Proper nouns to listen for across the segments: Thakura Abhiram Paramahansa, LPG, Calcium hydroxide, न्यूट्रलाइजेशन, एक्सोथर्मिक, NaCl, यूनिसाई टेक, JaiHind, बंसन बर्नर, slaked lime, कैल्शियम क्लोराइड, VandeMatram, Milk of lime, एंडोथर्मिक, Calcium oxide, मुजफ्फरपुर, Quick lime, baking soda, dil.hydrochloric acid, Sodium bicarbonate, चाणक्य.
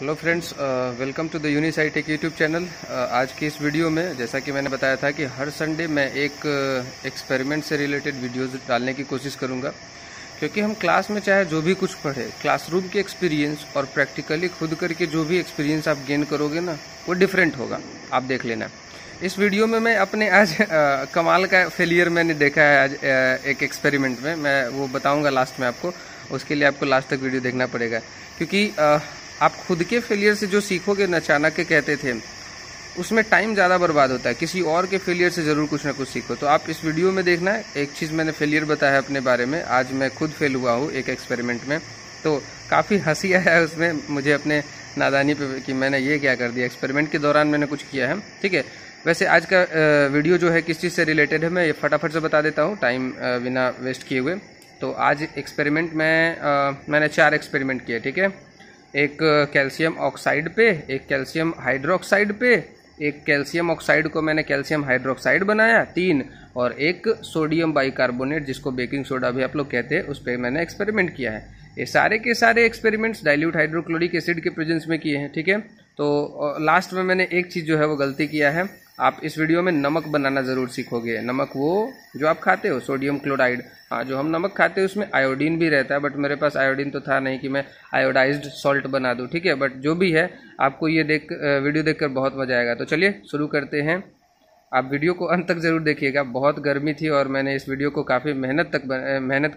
Hello friends, welcome to the यूनिसाई टेक YouTube channel. आज की इस वीडियो में जैसा कि मैंने बताया था कि हर संडे मैं एक एक्सपेरिमेंट से रिलेटेड वीडियोस डालने की कोशिश करूंगा, क्योंकि हम क्लास में चाहे जो भी कुछ पढ़े, क्लासरूम के एक्सपीरियंस और प्रैक्टिकली खुद करके जो भी एक्सपीरियंस आप गेन करोगे ना, वो डिफरेंट होगा। आप देख लेना इस वीडियो में मैं अपने आज कमाल का फेलियर मैंने देखा है आज एक एक्सपेरिमेंट में। मैं वो बताऊँगा लास्ट में आपको, उसके लिए आपको लास्ट तक वीडियो देखना पड़ेगा, क्योंकि आप खुद के फेलियर से जो सीखोगे ना, चाणक्य कहते थे, उसमें टाइम ज़्यादा बर्बाद होता है। किसी और के फेलियर से ज़रूर कुछ ना कुछ सीखो। तो आप इस वीडियो में देखना है, एक चीज़ मैंने फेलियर बताया है अपने बारे में। आज मैं खुद फेल हुआ हूँ एक एक्सपेरिमेंट में, तो काफ़ी हंसी आया उसमें मुझे अपने नादानी पे कि मैंने ये क्या कर दिया, एक्सपेरिमेंट के दौरान मैंने कुछ किया है। ठीक है, वैसे आज का वीडियो जो है किस चीज़ से रिलेटेड है मैं ये फटाफट से बता देता हूँ, टाइम बिना वेस्ट किए हुए। तो आज एक्सपेरिमेंट में मैंने 4 एक्सपेरिमेंट किए। ठीक है, एक कैल्शियम ऑक्साइड पे, एक कैल्शियम हाइड्रोक्साइड पे, एक कैल्शियम ऑक्साइड को मैंने कैल्शियम हाइड्रोक्साइड बनाया 3, और एक सोडियम बाइकार्बोनेट जिसको बेकिंग सोडा भी आप लोग कहते हैं उस पर मैंने एक्सपेरिमेंट किया है। ये सारे के सारे एक्सपेरिमेंट्स डाइल्यूट हाइड्रोक्लोरिक एसिड के प्रेजेंस में किए हैं। ठीक है, तो लास्ट में मैंने एक चीज़ जो है वो गलती किया है। आप इस वीडियो में नमक बनाना ज़रूर सीखोगे। नमक वो जो आप खाते हो, सोडियम क्लोराइड। हाँ, जो हम नमक खाते हैं उसमें आयोडीन भी रहता है, बट मेरे पास आयोडीन तो था नहीं कि मैं आयोडाइज्ड सॉल्ट बना दूँ। ठीक है, बट जो भी है आपको ये वीडियो देखकर बहुत मज़ा आएगा। तो चलिए शुरू करते हैं। आप वीडियो को अंत तक ज़रूर देखिएगा। बहुत गर्मी थी और मैंने इस वीडियो को काफ़ी मेहनत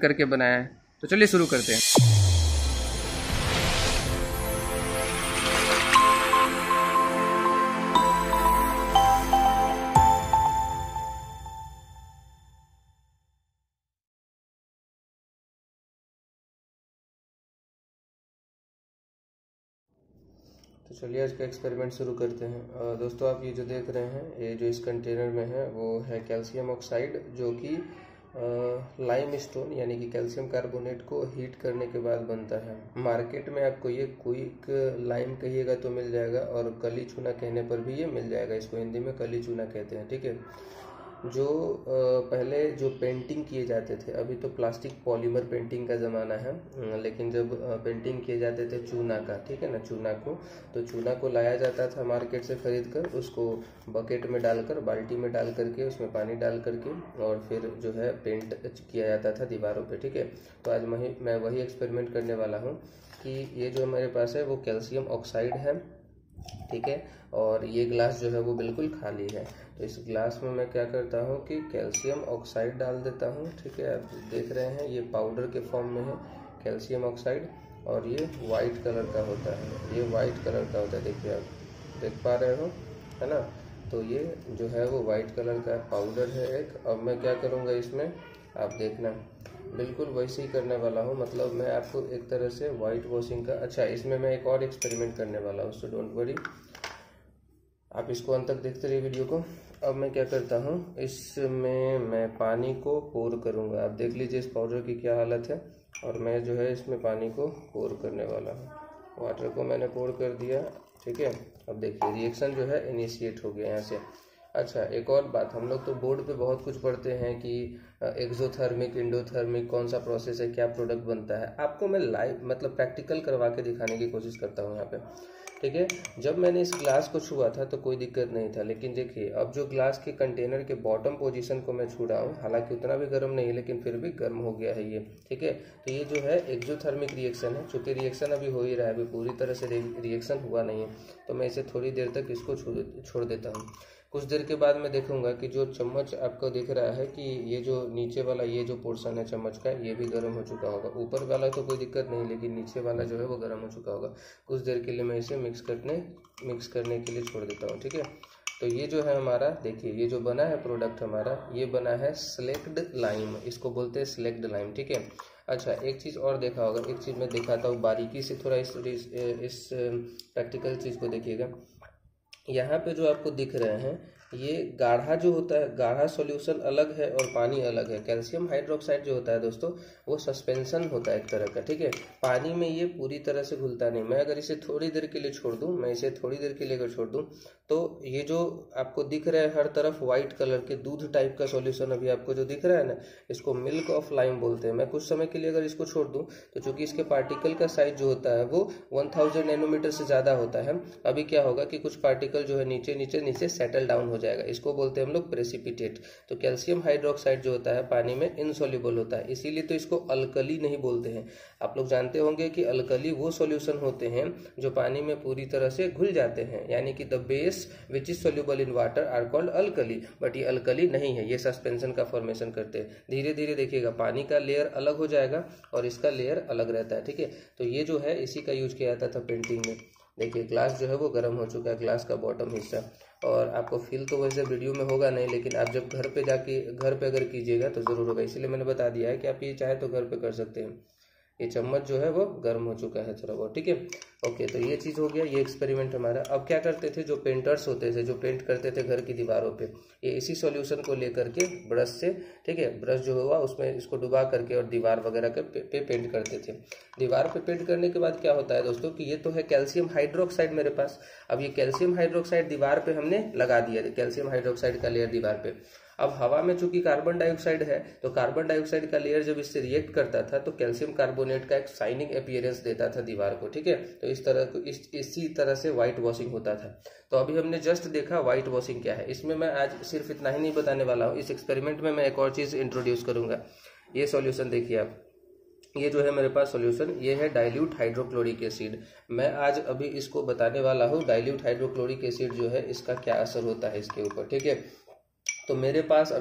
करके बनाया है। तो चलिए शुरू करते हैं। तो चलिए आज का एक्सपेरिमेंट शुरू करते हैं। दोस्तों, आप ये जो देख रहे हैं, ये जो इस कंटेनर में है वो है कैल्शियम ऑक्साइड, जो कि लाइम स्टोन यानी कि कैल्शियम कार्बोनेट को हीट करने के बाद बनता है। मार्केट में आपको ये क्विक लाइम कहिएगा तो मिल जाएगा, और कली चूना कहने पर भी ये मिल जाएगा। इसको हिंदी में कली चूना कहते हैं। ठीक है, जो पहले जो पेंटिंग किए जाते थे, अभी तो प्लास्टिक पॉलीमर पेंटिंग का ज़माना है, लेकिन जब पेंटिंग किए जाते थे चूना का, ठीक है ना, चूना को, तो चूना को लाया जाता था मार्केट से खरीद कर, उसको बकेट में डालकर, बाल्टी में डाल करके, उसमें पानी डाल करके, और फिर जो है पेंट किया जाता था दीवारों पे। ठीक है, तो आज मैं वही एक्सपेरिमेंट करने वाला हूँ कि ये जो हमारे पास है वो कैल्शियम ऑक्साइड है। ठीक है, और ये ग्लास जो है वो बिल्कुल खाली है, तो इस ग्लास में मैं क्या करता हूँ कि कैल्शियम ऑक्साइड डाल देता हूँ। ठीक है, आप देख रहे हैं ये पाउडर के फॉर्म में है कैल्शियम ऑक्साइड, और ये वाइट कलर का होता है, ये वाइट कलर का होता है। देखिए, आप देख पा रहे हो, है ना, तो ये जो है वो वाइट कलर का पाउडर है एक। अब मैं क्या करूँगा इसमें, आप देखना बिल्कुल वैसे ही करने वाला हूँ, मतलब मैं आपको एक तरह से वाइट वॉशिंग का। अच्छा, इसमें मैं एक और एक्सपेरिमेंट करने वाला हूँ, सो डोंट वरी, आप इसको अंत तक देखते रहिए वीडियो को। अब मैं क्या करता हूँ, इसमें मैं पानी को पोर करूँगा। आप देख लीजिए इस पाउडर की क्या हालत है, और मैं जो है इसमें पानी को पोर करने वाला हूँ। वाटर को मैंने पोर कर दिया। ठीक है, अब देखिए रिएक्शन जो है इनिशिएट हो गया यहाँ से। अच्छा, एक और बात, हम लोग तो बोर्ड पे बहुत कुछ पढ़ते हैं कि एक्सोथर्मिक, इंडोथर्मिक, कौन सा प्रोसेस है, क्या प्रोडक्ट बनता है। आपको मैं लाइव मतलब प्रैक्टिकल करवा के दिखाने की कोशिश करता हूँ यहाँ पे। ठीक है, जब मैंने इस ग्लास को छुआ था तो कोई दिक्कत नहीं था, लेकिन देखिए अब जो ग्लास के कंटेनर के बॉटम पोजीशन को मैं छू रहा हूँ, हालांकि उतना भी गर्म नहीं है, लेकिन फिर भी गर्म हो गया है ये। ठीक है, तो ये जो है एक्सोथर्मिक रिएक्शन है, चूँकि रिएक्शन अभी हो ही रहा है, अभी पूरी तरह से रिएक्शन हुआ नहीं है, तो मैं इसे थोड़ी देर तक इसको छोड़ देता हूँ। कुछ देर के बाद मैं देखूंगा कि जो चम्मच आपको दिख रहा है कि ये जो नीचे वाला ये जो पोर्शन है चम्मच का, ये भी गर्म हो चुका होगा। ऊपर वाला तो कोई दिक्कत नहीं, लेकिन नीचे वाला जो है वो गर्म हो चुका होगा। कुछ देर के लिए मैं इसे मिक्स करने के लिए छोड़ देता हूँ। ठीक है, तो ये जो है हमारा, देखिए ये जो बना है प्रोडक्ट हमारा, ये बना है सिलेक्ट लाइम, इसको बोलते हैं सिलेक्ट लाइम। ठीक है, अच्छा एक चीज़ और देखा होगा, एक चीज़ मैं दिखाता हूँ बारीकी से, थोड़ा इस प्रैक्टिकल चीज़ को देखिएगा। यहाँ पे जो आपको दिख रहे हैं ये गाढ़ा जो होता है, गाढ़ा सॉल्यूशन अलग है और पानी अलग है। कैल्शियम हाइड्रोक्साइड जो होता है दोस्तों, वो सस्पेंशन होता है एक तरह का, ठीक है। पानी में ये पूरी तरह से घुलता नहीं। मैं अगर इसे थोड़ी देर के लिए छोड़ दूँ, तो ये जो आपको दिख रहा है हर तरफ व्हाइट कलर के दूध टाइप का सॉल्यूशन अभी आपको जो दिख रहा है ना, इसको मिल्क ऑफ लाइम बोलते हैं। मैं कुछ समय के लिए अगर इसको छोड़ दूँ तो चूँकि इसके पार्टिकल का साइज जो होता है वो 1000 नैनोमीटर से ज़्यादा होता है, अभी क्या होगा कि कुछ पार्टिकल जो है नीचे नीचे नीचे सेटल डाउन हो जाएगा। इसको बोलते हैं हम लोग प्रेसिपिटेट। तो कैल्शियम हाइड्रोक्साइड जो होता है पानी में इनसॉल्युबल होता है, इसीलिए तो इसको अल्कली नहीं बोलते हैं। आप लोग जानते होंगे कि अल्कली वो सॉल्यूशन होते हैं जो पानी में पूरी तरह से घुल जाते हैं, यानी कि the base which is soluble in water are called alkali. But ये अल्कली नहीं है, ये सस्पेंशन का फॉर्मेशन करते हैं। धीरे धीरे देखिएगा पानी का लेयर अलग हो जाएगा और इसका लेयर अलग रहता है, ठीक है। तो ये जो है इसी का यूज किया जाता था पेंटिंग में। देखिए ग्लास जो है वो गर्म हो चुका है, ग्लास का बॉटम हिस्सा। और आपको फील तो वैसे वीडियो में होगा नहीं, लेकिन आप जब घर पे अगर कीजिएगा तो ज़रूर होगा, इसीलिए मैंने बता दिया है कि आप ये चाहे तो घर पे कर सकते हैं। ये चम्मच जो है वो गर्म हो चुका है थोड़ा बहुत, ठीक है। ओके, तो ये चीज़ हो गया, ये एक्सपेरिमेंट हमारा। अब क्या करते थे जो पेंटर्स होते थे, जो पेंट करते थे घर की दीवारों पे, ये इसी सॉल्यूशन को लेकर के ब्रश से, ठीक है, ब्रश जो हुआ उसमें इसको डुबा करके और दीवार वगैरह के पे पेंट करते थे। दीवार पे पेंट करने के बाद क्या होता है दोस्तों कि ये तो है कैल्शियम हाइड्रोक्साइड मेरे पास। अब ये कैल्शियम हाइड्रोक्साइड दीवार पर हमने लगा दिया, कैल्शियम हाइड्रोक्साइड का लेयर दीवार पर। अब हवा में चूंकि कार्बन डाइऑक्साइड है, तो कार्बन डाइऑक्साइड का लेयर जब इससे रिएक्ट करता था तो कैल्शियम कार्बोनेट का एक शाइनिंग अपीयरेंस देता था दीवार को, ठीक है। तो इसी तरह से व्हाइट वॉशिंग होता था। तो अभी हमने जस्ट देखा व्हाइट वॉशिंग क्या है। इसमें मैं आज सिर्फ इतना ही नहीं बताने वाला हूँ, इस एक्सपेरिमेंट में मैं एक और चीज़ इंट्रोड्यूस करूँगा। ये सॉल्यूशन देखिए आप, ये जो है मेरे पास सॉल्यूशन, ये है डाइल्यूट हाइड्रोक्लोरिक एसिड। मैं आज अभी इसको बताने वाला हूँ डाइल्यूट हाइड्रोक्लोरिक एसिड जो है इसका क्या असर होता है इसके ऊपर, ठीक है। तो मेरे पास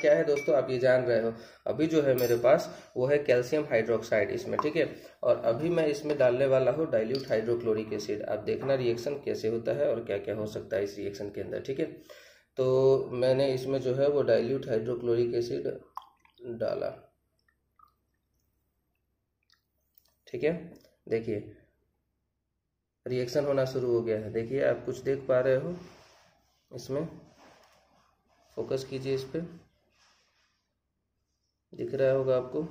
क्या है दोस्तों, आप ये जान रहे हो अभी जो है मेरे पास वो है कैल्शियम हाइड्रोक्साइड इसमें, ठीक है। और अभी मैं इसमें डालने वाला हूँ डाइल्यूट हाइड्रोक्लोरिक एसिड। आप देखना रिएक्शन कैसे होता है और क्या क्या हो सकता है इस रिएक्शन के अंदर, ठीक है। तो मैंने इसमें जो है वो डाइल्यूट हाइड्रोक्लोरिक एसिड डाला, ठीक है। देखिए रिएक्शन होना शुरू हो गया है, देखिए आप कुछ देख पा रहे हो, इसमें फोकस कीजिए, इस पर दिख रहा होगा आपको,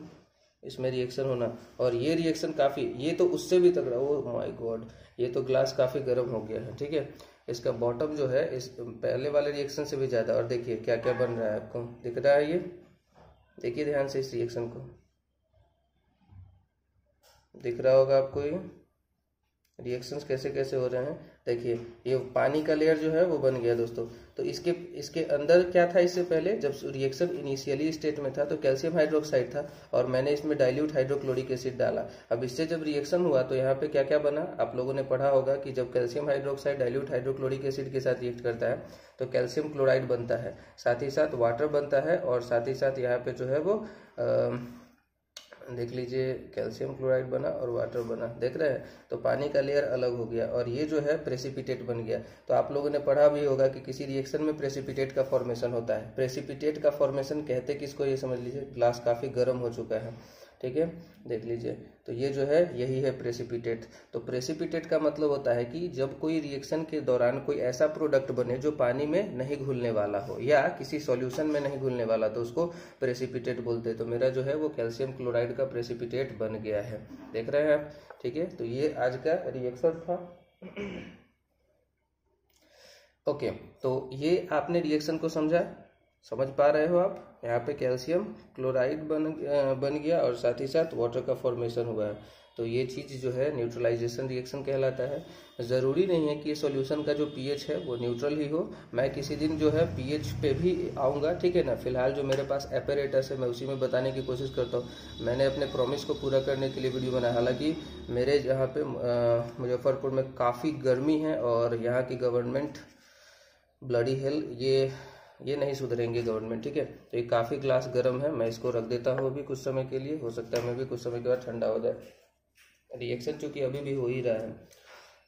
इसमें रिएक्शन होना। और ये रिएक्शन काफ़ी, ये तो उससे भी तगड़ा, ओ माय गॉड, ये तो ग्लास काफ़ी गर्म हो गया है, ठीक है। इसका बॉटम जो है इस पहले वाले रिएक्शन से भी ज़्यादा। और देखिए क्या क्या बन रहा है, आपको दिख रहा है, ये देखिए ध्यान से इस रिएक्शन को, दिख रहा होगा आपको ये रिएक्शंस कैसे कैसे हो रहे हैं। देखिए ये पानी का लेयर जो है वो बन गया दोस्तों। तो इसके अंदर क्या था, इससे पहले जब रिएक्शन इनिशियली स्टेट में था तो कैल्शियम हाइड्रोक्साइड था और मैंने इसमें डाइल्यूट हाइड्रोक्लोरिक एसिड डाला। अब इससे जब रिएक्शन हुआ तो यहाँ पे क्या क्या बना आप लोगों ने पढ़ा होगा कि जब calcium hydroxide dilute hydrochloric acid के साथ रिएक्ट करता है तो कैल्शियम क्लोराइड बनता है, साथ ही साथ वाटर बनता है, और साथ ही साथ यहाँ पे जो है वो देख लीजिए कैल्शियम क्लोराइड बना और वाटर बना, देख रहे हैं। तो पानी का लेयर अलग हो गया और ये जो है प्रेसिपिटेट बन गया। तो आप लोगों ने पढ़ा भी होगा कि किसी रिएक्शन में प्रेसिपिटेट का फॉर्मेशन होता है। प्रेसिपिटेट का फॉर्मेशन कहते किसको, ये समझ लीजिए। ग्लास काफ़ी गर्म हो चुका है, ठीक है, देख लीजिए। तो ये जो है यही है प्रेसिपिटेट। तो प्रेसिपिटेट का मतलब होता है कि जब कोई रिएक्शन के दौरान कोई ऐसा प्रोडक्ट बने जो पानी में नहीं घुलने वाला हो या किसी सॉल्यूशन में नहीं घुलने वाला, तो उसको प्रेसिपिटेट बोलते हैं। तो मेरा जो है वो कैल्शियम क्लोराइड का प्रेसिपिटेट बन गया है, देख रहे हैं आप, ठीक है। तो ये आज का रिएक्शन था। ओके, तो ये आपने रिएक्शन को समझा, समझ पा रहे हो आप। यहाँ पे कैल्शियम क्लोराइड बन गया और साथ ही साथ वाटर का फॉर्मेशन हुआ है। तो ये चीज़ जो है न्यूट्रलाइजेशन रिएक्शन कहलाता है। ज़रूरी नहीं है कि सॉल्यूशन का जो पीएच है वो न्यूट्रल ही हो। मैं किसी दिन जो है पीएच पे भी आऊँगा, ठीक है ना। फिलहाल जो मेरे पास एपरेटस है मैं उसी में बताने की कोशिश करता हूँ। मैंने अपने प्रॉमिस को पूरा करने के लिए वीडियो बनाया। हालाँकि मेरे यहाँ पे मुजफ्फरपुर में काफ़ी गर्मी है और यहाँ की गवर्नमेंट ब्लडी हेल, ये नहीं सुधरेंगे गवर्नमेंट, ठीक है। तो ये काफ़ी ग्लास गर्म है, मैं इसको रख देता हूँ अभी कुछ समय के लिए। हो सकता है मैं भी कुछ समय के बाद ठंडा हो जाए। रिएक्शन चूँकि अभी भी हो ही रहा है।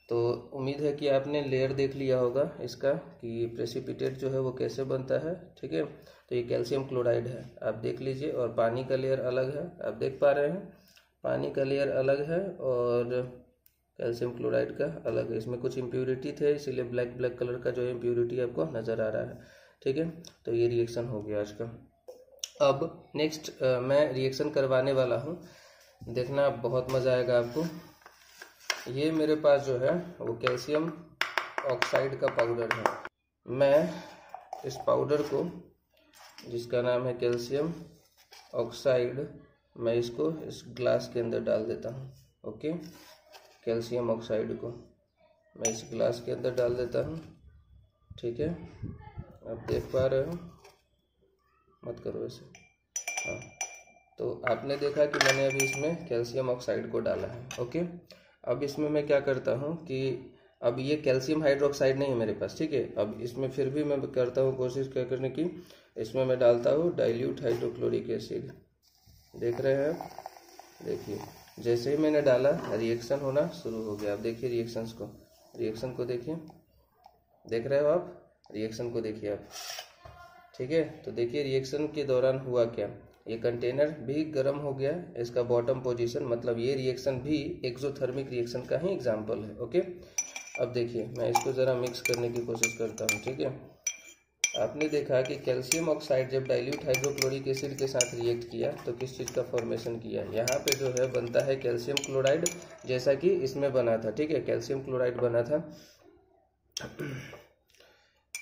तो उम्मीद है कि आपने लेयर देख लिया होगा इसका कि प्रेसिपिटेट जो है वो कैसे बनता है, ठीक है। तो ये कैल्शियम क्लोराइड है, आप देख लीजिए, और पानी का लेयर अलग है, आप देख पा रहे हैं, पानी का लेयर अलग है और कैल्शियम क्लोराइड का अलग है। इसमें कुछ इम्प्योरिटी थे इसीलिए ब्लैक कलर का जो है इम्प्योरिटी आपको नज़र आ रहा है। ठीक है, तो ये रिएक्शन हो गया आज का। अब नेक्स्ट मैं रिएक्शन करवाने वाला हूँ, देखना बहुत मज़ा आएगा आपको। ये मेरे पास जो है वो कैल्शियम ऑक्साइड का पाउडर है। मैं इस पाउडर को, जिसका नाम है कैल्शियम ऑक्साइड, मैं इसको इस ग्लास के अंदर डाल देता हूँ। ओके, कैल्शियम ऑक्साइड को मैं इस ग्लास के अंदर डाल देता हूँ। ठीक है, आप देख पा रहे हो, मत करो ऐसे। हाँ, तो आपने देखा कि मैंने अभी इसमें कैल्शियम ऑक्साइड को डाला है। ओके, अब इसमें मैं क्या करता हूँ कि अब ये कैल्शियम हाइड्रोक्साइड नहीं है मेरे पास। ठीक है, अब इसमें फिर भी मैं करता हूँ कोशिश क्या करने की, इसमें मैं डालता हूँ डाइल्यूट हाइड्रोक्लोरिक एसिड। देख रहे हैं आप, देखिए जैसे ही मैंने डाला रिएक्शन होना शुरू हो गया। आप देखिए रिएक्शन को देखिए, देख रहे हो आप, रिएक्शन को देखिए आप। ठीक है, तो देखिए रिएक्शन के दौरान हुआ क्या, ये कंटेनर भी गर्म हो गया, इसका बॉटम पोजीशन, मतलब ये रिएक्शन भी एक्सोथर्मिक रिएक्शन का ही एग्जाम्पल है। ओके, अब देखिए मैं इसको ज़रा मिक्स करने की कोशिश करता हूँ। ठीक है, आपने देखा कि कैल्शियम ऑक्साइड जब डाइल्यूट हाइड्रोक्लोरिक एसिड के साथ रिएक्ट किया तो किस चीज़ का फॉर्मेशन किया, यहाँ पे जो है बनता है कैल्शियम क्लोराइड, जैसा कि इसमें बना था। ठीक है, कैल्शियम क्लोराइड बना था,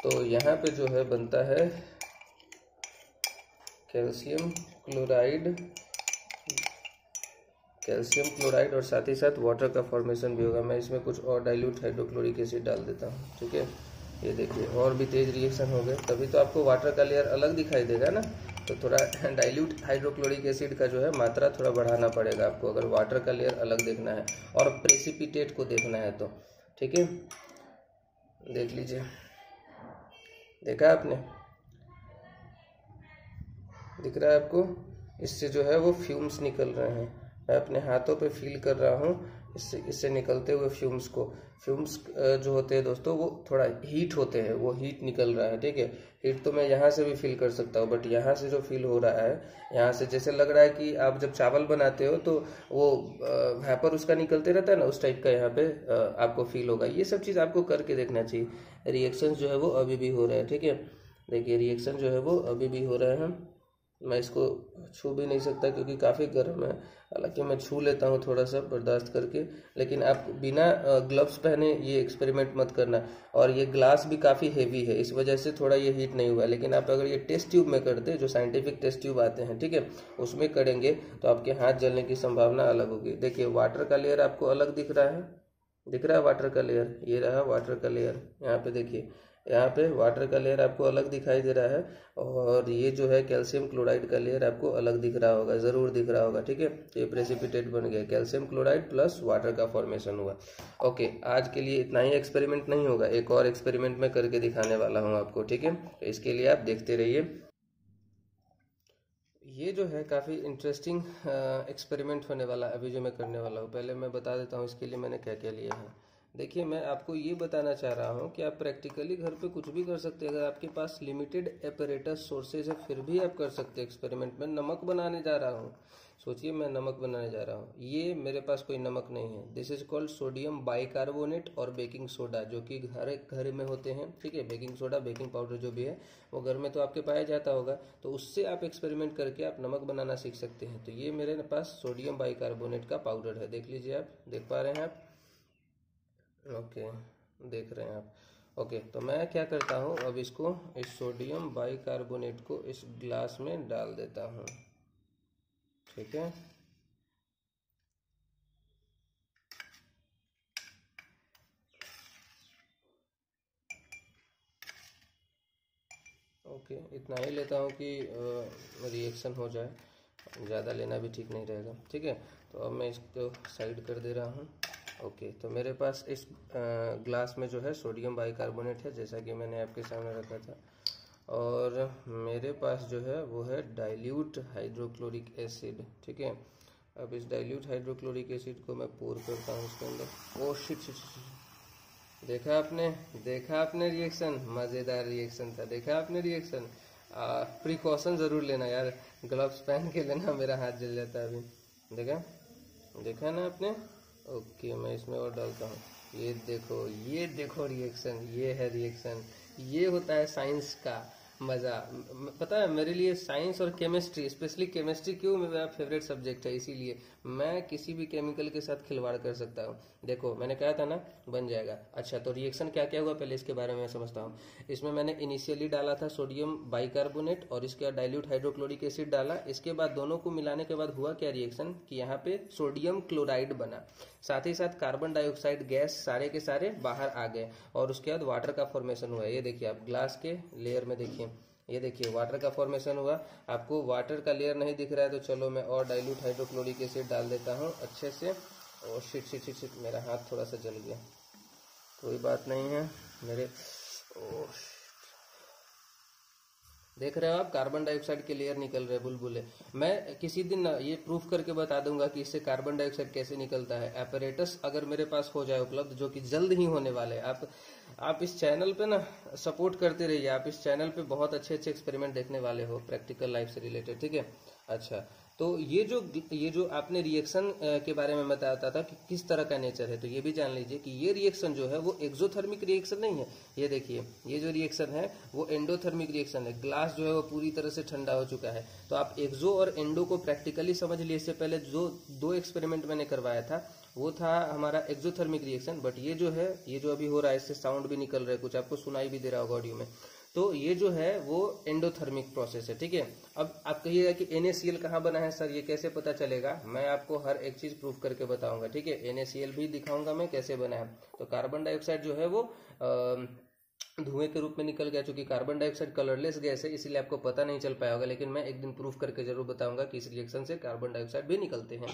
तो यहाँ पे जो है बनता है कैल्शियम क्लोराइड और साथ ही साथ वाटर का फॉर्मेशन भी होगा। मैं इसमें कुछ और डाइल्यूट हाइड्रोक्लोरिक एसिड डाल देता हूँ। ठीक है, ये देखिए और भी तेज़ रिएक्शन हो गए, तभी तो आपको वाटर का लेयर अलग दिखाई देगा ना। तो थोड़ा डाइल्यूट हाइड्रोक्लोरिक एसिड का जो है मात्रा थोड़ा बढ़ाना पड़ेगा आपको, अगर वाटर का लेयर अलग देखना है और प्रेसिपिटेट को देखना है तो। ठीक है, देख लीजिए, देखा आपने, दिख रहा है आपको, इससे जो है वो फ्यूम्स निकल रहे हैं। मैं अपने हाथों पे फील कर रहा हूँ इससे निकलते हुए फ्यूम्स को। फ्यूम्स जो होते हैं दोस्तों वो थोड़ा हीट होते हैं, वो हीट निकल रहा है। ठीक है, हीट तो मैं यहाँ से भी फील कर सकता हूँ, बट यहाँ से जो फील हो रहा है, यहाँ से जैसे लग रहा है कि आप जब चावल बनाते हो तो वो वेपर उसका निकलते रहता है ना, उस टाइप का यहाँ पे आपको फील होगा। ये सब चीज़ आपको करके देखना चाहिए। रिएक्शन जो है वो अभी भी हो रहा है। ठीक है, देखिए रिएक्शन जो है वो अभी भी हो रहे हैं। मैं इसको छू भी नहीं सकता क्योंकि काफ़ी गर्म है, हालांकि मैं छू लेता हूँ थोड़ा सा बर्दाश्त करके, लेकिन आप बिना ग्लव्स पहने ये एक्सपेरिमेंट मत करना। और ये ग्लास भी काफ़ी हेवी है, इस वजह से थोड़ा ये हीट नहीं हुआ। लेकिन आप अगर ये टेस्ट ट्यूब में करते, जो साइंटिफिक टेस्ट ट्यूब आते हैं, ठीक है, उसमें करेंगे तो आपके हाथ जलने की संभावना अलग होगी। देखिए वाटर का लेयर आपको अलग दिख रहा है, दिख रहा है वाटर का लेयर, ये रहा वाटर का लेयर, यहाँ पर देखिए, यहाँ पे वाटर का लेयर आपको अलग दिखाई दे रहा है, और ये जो है कैल्शियम क्लोराइड का लेयर आपको अलग दिख रहा होगा, ज़रूर दिख रहा होगा। ठीक है, तो ये प्रेसिपिटेट बन गया, कैल्शियम क्लोराइड प्लस वाटर का फॉर्मेशन हुआ। ओके, आज के लिए इतना ही, एक्सपेरिमेंट नहीं होगा, एक और एक्सपेरिमेंट मैं करके दिखाने वाला हूँ आपको। ठीक है, तो इसके लिए आप देखते रहिए। ये जो है काफ़ी इंटरेस्टिंग एक्सपेरिमेंट होने वाला अभी जो मैं करने वाला हूँ। पहले मैं बता देता हूँ इसके लिए मैंने क्या क्या लिया है। देखिए मैं आपको ये बताना चाह रहा हूँ कि आप प्रैक्टिकली घर पे कुछ भी कर सकते हैं। अगर आपके पास लिमिटेड एपरेटस सोर्सेज है फिर भी आप कर सकते हैं एक्सपेरिमेंट। में नमक बनाने जा रहा हूँ, सोचिए मैं नमक बनाने जा रहा हूँ, ये मेरे पास कोई नमक नहीं है। This is called sodium bicarbonate और बेकिंग सोडा, जो कि हर एक घर में होते हैं। ठीक है, बेकिंग सोडा, बेकिंग पाउडर जो भी है वो घर में तो आपके पाया जाता होगा, तो उससे आप एक्सपेरिमेंट करके आप नमक बनाना सीख सकते हैं। तो ये मेरे पास सोडियम बाइकार्बोनेट का पाउडर है, देख लीजिए आप, देख पा रहे हैं आप। ओके देख रहे हैं आप। ओके तो मैं क्या करता हूँ, अब इसको, इस सोडियम बाइकार्बोनेट को इस ग्लास में डाल देता हूँ। ठीक है, ओके इतना ही लेता हूँ कि रिएक्शन हो जाए, ज़्यादा लेना भी ठीक नहीं रहेगा। ठीक है, तो अब मैं इसको साइड कर दे रहा हूँ। ओके तो मेरे पास इस ग्लास में जो है सोडियम बाइकार्बोनेट है, जैसा कि मैंने आपके सामने रखा था, और मेरे पास जो है वो है डाइल्यूट हाइड्रोक्लोरिक एसिड। ठीक है, अब इस डाइल्यूट हाइड्रोक्लोरिक एसिड को मैं पूर करता हूँ इसके अंदर। ओ शिट, देखा आपने रिएक्शन, मज़ेदार रिएक्शन था। देखा आपने रिएक्शन, प्रिकॉशन ज़रूर लेना यार, ग्लव्स पहन के लेना, मेरा हाथ जल जाता है अभी। देखा ना आपने, ओके मैं इसमें और डालता हूँ। ये देखो रिएक्शन, ये है रिएक्शन। ये होता है साइंस का मज़ा। पता है मेरे लिए साइंस और केमिस्ट्री, स्पेशली केमिस्ट्री क्यों मेरा फेवरेट सब्जेक्ट है, इसीलिए मैं किसी भी केमिकल के साथ खिलवाड़ कर सकता हूँ। देखो मैंने कहा था ना बन जाएगा। अच्छा तो रिएक्शन क्या क्या हुआ पहले इसके बारे में समझता हूँ। इसमें मैंने इनिशियली डाला था सोडियम बाइकार्बोनेट और इसके बाद डाइल्यूट हाइड्रोक्लोरिक एसिड डाला। इसके बाद दोनों को मिलाने के बाद हुआ क्या रिएक्शन कि यहाँ पे सोडियम क्लोराइड बना, साथ ही साथ कार्बन डाइऑक्साइड गैस सारे के सारे बाहर आ गए और उसके बाद वाटर का फॉर्मेशन हुआ। ये देखिए आप ग्लास के लेयर में देखिए, ये देखिए वाटर का फॉर्मेशन हुआ। आपको वाटर का लेयर नहीं दिख रहा है तो चलो मैं और डाइल्यूट हाइड्रोक्लोरिक एसिड डाल देता हूँ अच्छे से। और शिट शिट शिट शिट मेरा हाथ थोड़ा सा जल गया, कोई बात नहीं है मेरे। ओ देख रहे हो आप कार्बन डाइऑक्साइड के लेयर निकल रहे बुलबुले। मैं किसी दिन ना ये प्रूफ करके बता दूंगा कि इससे कार्बन डाइऑक्साइड कैसे निकलता है। एपरेटस अगर मेरे पास हो जाए उपलब्ध, जो कि जल्द ही होने वाले। आप इस चैनल पे ना सपोर्ट करते रहिए, आप इस चैनल पे बहुत अच्छे अच्छे एक्सपेरिमेंट देखने वाले हो प्रैक्टिकल लाइफ से रिलेटेड, ठीक है। अच्छा तो ये जो आपने रिएक्शन के बारे में बताता था कि किस तरह का नेचर है, तो ये भी जान लीजिए कि ये रिएक्शन जो है वो एक्सोथर्मिक रिएक्शन नहीं है। ये देखिए ये जो रिएक्शन है वो एंडोथर्मिक रिएक्शन है। ग्लास जो है वो पूरी तरह से ठंडा हो चुका है। तो आप एक्सो और एंडो को प्रैक्टिकली समझ लिए। इससे पहले जो दो एक्सपेरिमेंट मैंने करवाया था वो था हमारा एक्सोथर्मिक रिएक्शन, बट ये जो है ये जो अभी हो रहा है इससे साउंड भी निकल रहा है, कुछ आपको सुनाई भी दे रहा होगा ऑडियो में, तो ये जो है वो एंडोथर्मिक प्रोसेस है, ठीक है। अब आप कहिएगा कि NaCl कहाँ बना है सर, ये कैसे पता चलेगा? मैं आपको हर एक चीज प्रूफ करके बताऊंगा, ठीक है। NaCl भी दिखाऊंगा मैं कैसे बना है। तो कार्बन डाइऑक्साइड जो है वो धुएं के रूप में निकल गया, चूंकि कार्बन डाइऑक्साइड कलरलेस गैस है इसलिए आपको पता नहीं चल पाया होगा, लेकिन मैं एक दिन प्रूफ करके जरूर बताऊंगा कि इस रिएक्शन से कार्बन डाइऑक्साइड भी निकलते हैं।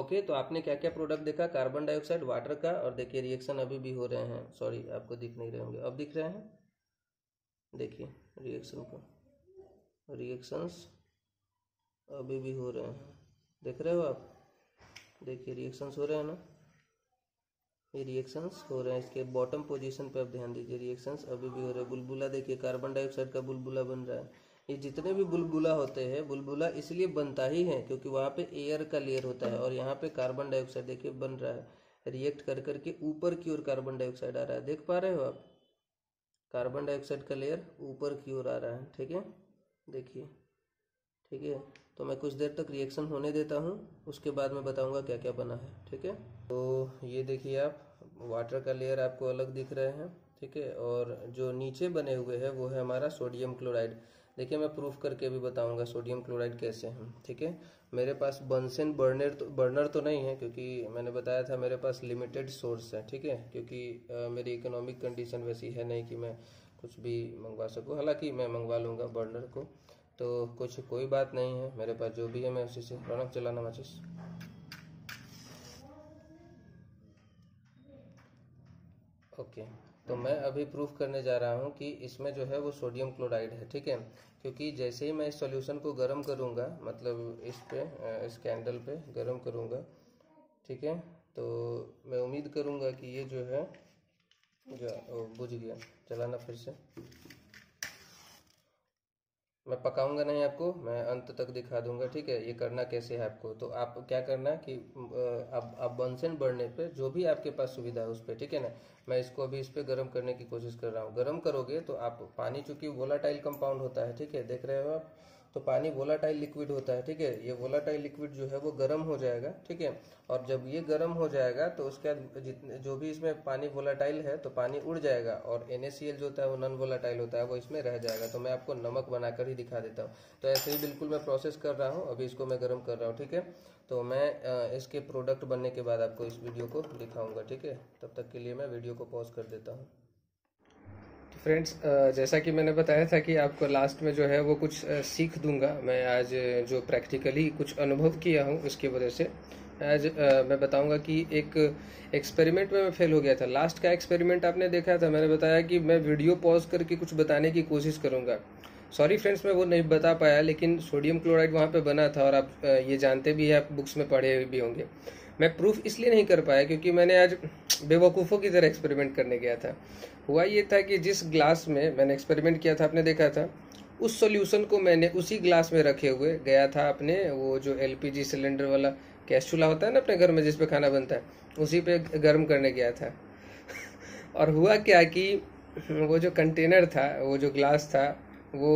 ओके तो आपने क्या क्या प्रोडक्ट देखा, कार्बन डाइऑक्साइड, वाटर का, और देखिए रिएक्शन अभी भी हो रहे हैं। सॉरी आपको दिख नहीं रहे होंगे, अब दिख रहे हैं। देखिए रिएक्शन को, रिएक्शंस अभी भी हो रहे हैं, देख रहे हो आप। देखिए रिएक्शंस हो रहे हैं ना, ये रिएक्शंस हो रहे हैं। इसके बॉटम पोजीशन पे आप ध्यान दीजिए, रिएक्शंस अभी भी हो रहे हैं। बुलबुला देखिए, कार्बन डाइऑक्साइड का बुलबुला बन रहा है। ये जितने भी बुलबुला होते हैं, बुलबुला इसलिए बनता ही है क्योंकि वहाँ पे एयर का लेयर होता है और यहाँ पे कार्बन डाइऑक्साइड देखिए बन रहा है। रिएक्ट कर करके ऊपर की ओर कार्बन डाइऑक्साइड आ रहा है, देख पा रहे हो आप। कार्बन डाइऑक्साइड का लेयर ऊपर की ओर आ रहा है, ठीक है, देखिए, ठीक है। तो मैं कुछ देर तक रिएक्शन होने देता हूँ, उसके बाद मैं बताऊँगा क्या क्या बना है, ठीक है। तो ये देखिए आप, वाटर का लेयर आपको अलग दिख रहे हैं, ठीक है, और जो नीचे बने हुए हैं वो है हमारा सोडियम क्लोराइड। देखिए मैं प्रूफ करके भी बताऊंगा सोडियम क्लोराइड कैसे है, ठीक है। मेरे पास बंसन बर्नर तो नहीं है क्योंकि मैंने बताया था मेरे पास लिमिटेड सोर्स है, ठीक है, क्योंकि मेरी इकोनॉमिक कंडीशन वैसी है नहीं कि मैं कुछ भी मंगवा सकूँ, हालांकि मैं मंगवा लूँगा बर्नर को, तो कोई बात नहीं है। मेरे पास जो भी है मैं उसी से रौनक चलाना माचिस। ओके तो मैं अभी प्रूफ करने जा रहा हूँ कि इसमें जो है वो सोडियम क्लोराइड है, ठीक है, क्योंकि जैसे ही मैं इस सॉल्यूशन को गर्म करूँगा, मतलब इस पे इस कैंडल पे गर्म करूँगा, ठीक है, तो मैं उम्मीद करूँगा कि ये जो है बुझ गया, चलाना फिर से। मैं पकाऊंगा नहीं आपको, मैं अंत तक दिखा दूंगा, ठीक है, ये करना कैसे है आपको। तो आप क्या करना कि आप बंसन बर्नर पे, जो भी आपके पास सुविधा है उस पर, ठीक है ना। मैं इसको अभी इस पर गर्म करने की कोशिश कर रहा हूँ। गर्म करोगे तो आप पानी, चूंकि वोलाटाइल कंपाउंड होता है, ठीक है, देख रहे हो आप, तो पानी वोलाटाइल लिक्विड होता है, ठीक है। ये वोलाटाइल लिक्विड जो है वो गर्म हो जाएगा, ठीक है, और जब ये गर्म हो जाएगा तो उसके बाद जितने जो भी इसमें पानी वोलाटाइल है तो पानी उड़ जाएगा और NaCl जो होता है वो नॉन वोलाटाइल होता है, वो इसमें रह जाएगा। तो मैं आपको नमक बनाकर ही दिखा देता हूँ। तो ऐसे ही बिल्कुल मैं प्रोसेस कर रहा हूँ, अभी इसको मैं गर्म कर रहा हूँ, ठीक है। तो मैं इसके प्रोडक्ट बनने के बाद आपको इस वीडियो को दिखाऊँगा, ठीक है। तब तक के लिए मैं वीडियो को पॉज कर देता हूँ। फ्रेंड्स जैसा कि मैंने बताया था कि आपको लास्ट में जो है वो कुछ सीख दूंगा मैं, आज जो प्रैक्टिकली कुछ अनुभव किया हूँ उसकी वजह से आज मैं बताऊंगा कि एक एक्सपेरिमेंट में मैं फेल हो गया था। लास्ट का एक्सपेरिमेंट आपने देखा था, मैंने बताया कि मैं वीडियो पॉज करके कुछ बताने की कोशिश करूँगा। सॉरी फ्रेंड्स मैं वो नहीं बता पाया, लेकिन सोडियम क्लोराइड वहाँ पर बना था और आप ये जानते भी हैं, आप बुक्स में पढ़े भी होंगे। मैं प्रूफ इसलिए नहीं कर पाया क्योंकि मैंने आज बेवकूफ़ों की तरह एक्सपेरिमेंट करने गया था। हुआ ये था कि जिस ग्लास में मैंने एक्सपेरिमेंट किया था आपने देखा था, उस सॉल्यूशन को मैंने उसी ग्लास में रखे हुए गया था अपने वो जो LPG सिलेंडर वाला गैस चूल्हा होता है ना अपने घर में जिस पे खाना बनता है, उसी पे गर्म करने गया था। और हुआ क्या कि वो जो कंटेनर था, वो जो ग्लास था, वो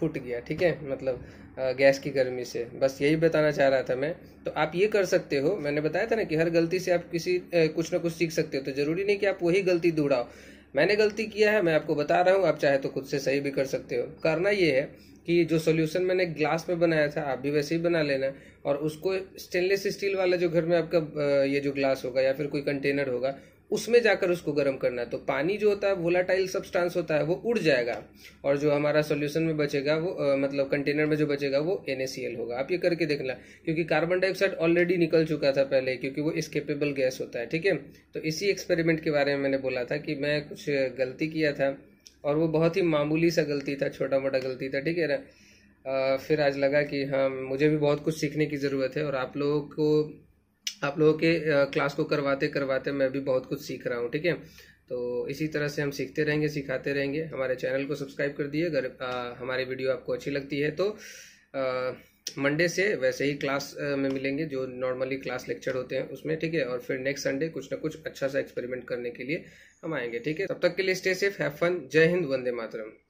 फूट गया। ठीक है, मतलब गैस की गर्मी से। बस यही बताना चाह रहा था मैं। तो आप ये कर सकते हो, मैंने बताया था ना कि हर गलती से आप कुछ ना कुछ सीख सकते हो। तो ज़रूरी नहीं कि आप वही गलती दोहराओ। मैंने गलती किया है, मैं आपको बता रहा हूँ, आप चाहे तो खुद से सही भी कर सकते हो। करना ये है कि जो सॉल्यूशन मैंने ग्लास में बनाया था, आप भी वैसे ही बना लेना, और उसको स्टेनलेस स्टील वाला जो घर में आपका ये जो ग्लास होगा या फिर कोई कंटेनर होगा, उसमें जाकर उसको गर्म करना है। तो पानी जो होता है, वोलाटाइल सब्सटेंस होता है, वो उड़ जाएगा, और जो हमारा सॉल्यूशन में बचेगा वो मतलब कंटेनर में जो बचेगा वो NaCl होगा। आप ये करके देखना, क्योंकि कार्बन डाइऑक्साइड ऑलरेडी निकल चुका था पहले, क्योंकि वो एस्केपेबल गैस होता है। ठीक है, तो इसी एक्सपेरिमेंट के बारे में मैंने बोला था कि मैं कुछ गलती किया था, और वो बहुत ही मामूली सा गलती था, छोटा मोटा गलती था। ठीक है ना, फिर आज लगा कि हाँ, मुझे भी बहुत कुछ सीखने की ज़रूरत है, और आप लोगों के क्लास को करवाते करवाते मैं भी बहुत कुछ सीख रहा हूँ। ठीक है, तो इसी तरह से हम सीखते रहेंगे, सिखाते रहेंगे। हमारे चैनल को सब्सक्राइब कर दिए अगर हमारी वीडियो आपको अच्छी लगती है तो। मंडे से वैसे ही क्लास में मिलेंगे, जो नॉर्मली क्लास लेक्चर होते हैं उसमें। ठीक है, और फिर नेक्स्ट संडे कुछ ना कुछ अच्छा सा एक्सपेरिमेंट करने के लिए हम आएंगे। ठीक है, तब तक के लिए स्टे सेफ, हैव फन, जय हिंद, वंदे मातरम।